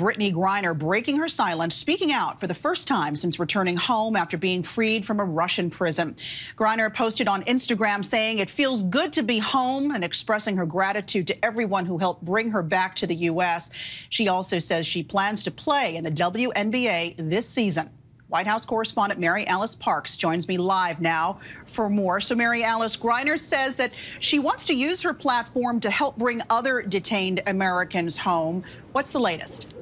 Brittney Griner breaking her silence, speaking out for the first time since returning home after being freed from a Russian prison. Griner posted on Instagram saying it feels good to be home and expressing her gratitude to everyone who helped bring her back to the U.S. She also says she plans to play in the WNBA this season. White House correspondent Mary Alice Parks joins me live now for more. So Mary Alice, Griner says that she wants to use her platform to help bring other detained Americans home. What's the latest?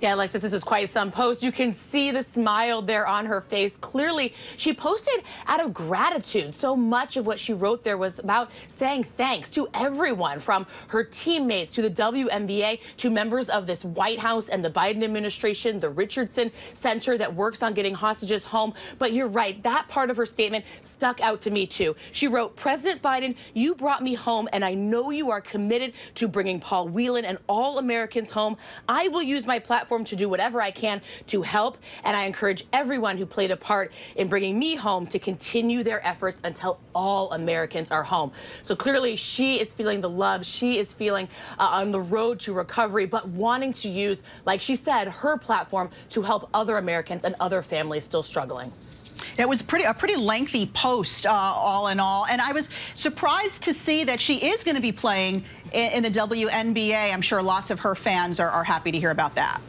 Yeah, Alexis, this is quite some post. You can see the smile there on her face. Clearly, she posted out of gratitude. So much of what she wrote there was about saying thanks to everyone, from her teammates to the WNBA to members of this White House and the Biden administration, the Richardson Center that works on getting hostages home. But you're right, that part of her statement stuck out to me, too. She wrote, "President Biden, you brought me home, and I know you are committed to bringing Paul Whelan and all Americans home. I will use my platform to do whatever I can to help, and I encourage everyone who played a part in bringing me home to continue their efforts until all Americans are home." So clearly she is feeling the love, she is feeling on the road to recovery, but wanting to use, like she said, her platform to help other Americans and other families still struggling. It was a pretty lengthy post, all in all, and I was surprised to see that she is going to be playing in the WNBA. I'm sure lots of her fans are happy to hear about that.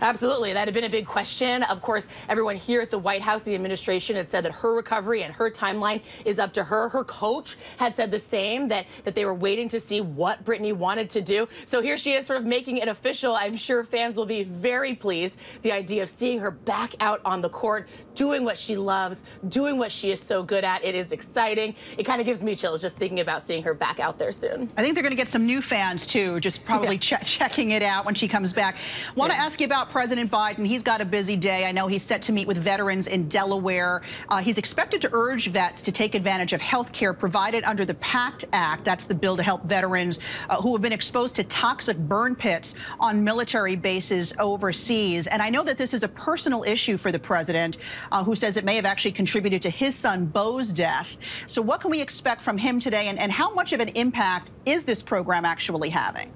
Absolutely. That had been a big question. Of course, everyone here at the White House, the administration, had said that her recovery and her timeline is up to her. Her coach had said the same, that they were waiting to see what Brittney wanted to do. So here she is sort of making it official. I'm sure fans will be very pleased. The idea of seeing her back out on the court, doing what she loves, doing what she is so good at. It is exciting. It kind of gives me chills just thinking about seeing her back out there soon. I think they're going to get some new fans, too, just probably checking it out when she comes back. Want to ask you about President Biden. He's got a busy day. I know he's set to meet with veterans in Delaware. He's expected to urge vets to take advantage of health care provided under the PACT Act. That's the bill to help veterans who have been exposed to toxic burn pits on military bases overseas. And I know that this is a personal issue for the president, who says it may have actually contributed to his son Beau's death. So what can we expect from him today, and how much of an impact is this program actually having?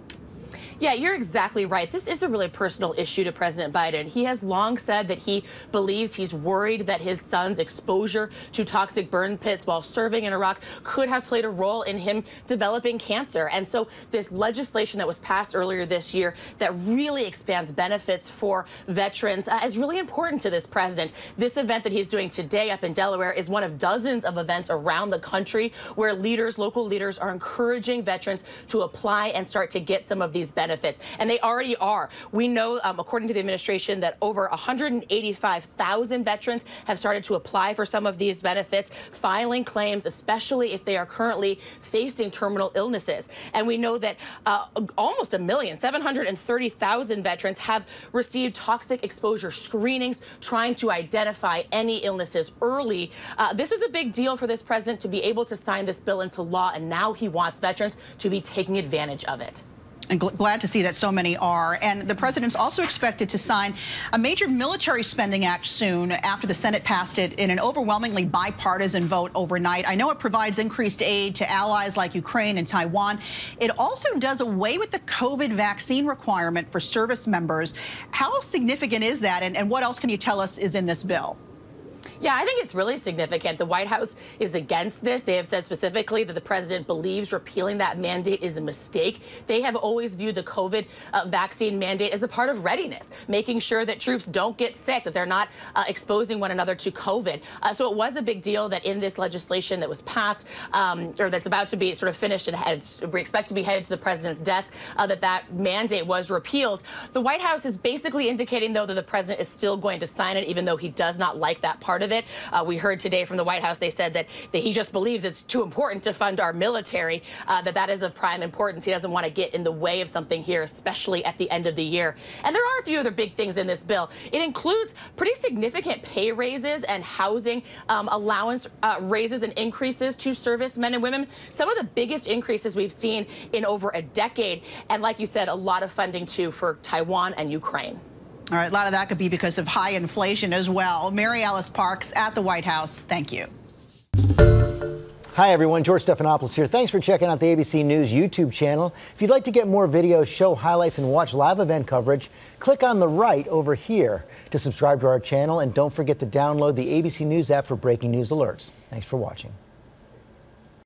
Yeah, you're exactly right. This is a really personal issue to President Biden. He has long said that he believes he's worried that his son's exposure to toxic burn pits while serving in Iraq could have played a role in him developing cancer. And so this legislation that was passed earlier this year that really expands benefits for veterans is really important to this president. This event that he's doing today up in Delaware is one of dozens of events around the country where leaders, local leaders, are encouraging veterans to apply and start to get some of these benefits. And they already are. We know, according to the administration, that over 185,000 veterans have started to apply for some of these benefits, filing claims, especially if they are currently facing terminal illnesses. And we know that almost 1 million, 730,000 veterans have received toxic exposure screenings, trying to identify any illnesses early. This was a big deal for this president to be able to sign this bill into law, and now he wants veterans to be taking advantage of it. And glad to see that so many are. And the president's also expected to sign a major military spending act soon after the Senate passed it in an overwhelmingly bipartisan vote overnight. I know it provides increased aid to allies like Ukraine and Taiwan. It also does away with the COVID vaccine requirement for service members. How significant is that? And what else can you tell us is in this bill? Yeah, I think it's really significant. The White House is against this. They have said specifically that the president believes repealing that mandate is a mistake. They have always viewed the COVID vaccine mandate as a part of readiness, making sure that troops don't get sick, that they're not exposing one another to COVID. So it was a big deal that in this legislation that was passed, or that's about to be sort of finished and we expect to be headed to the president's desk, that mandate was repealed. The White House is basically indicating, though, that the president is still going to sign it, even though he does not like that part of it. We heard today from the White House, they said that he just believes it's too important to fund our military, that is of prime importance. He doesn't want to get in the way of something here, especially at the end of the year. And there are a few other big things in this bill. It includes pretty significant pay raises and housing allowance raises and increases to servicemen and women, some of the biggest increases we've seen in over a decade. And like you said, a lot of funding, too, for Taiwan and Ukraine. All right, a lot of that could be because of high inflation as well. Mary Alice Parks at the White House, thank you. Hi, everyone. George Stephanopoulos here. Thanks for checking out the ABC News YouTube channel. If you'd like to get more videos, show highlights, and watch live event coverage, click on the right over here to subscribe to our channel. And don't forget to download the ABC News app for breaking news alerts. Thanks for watching.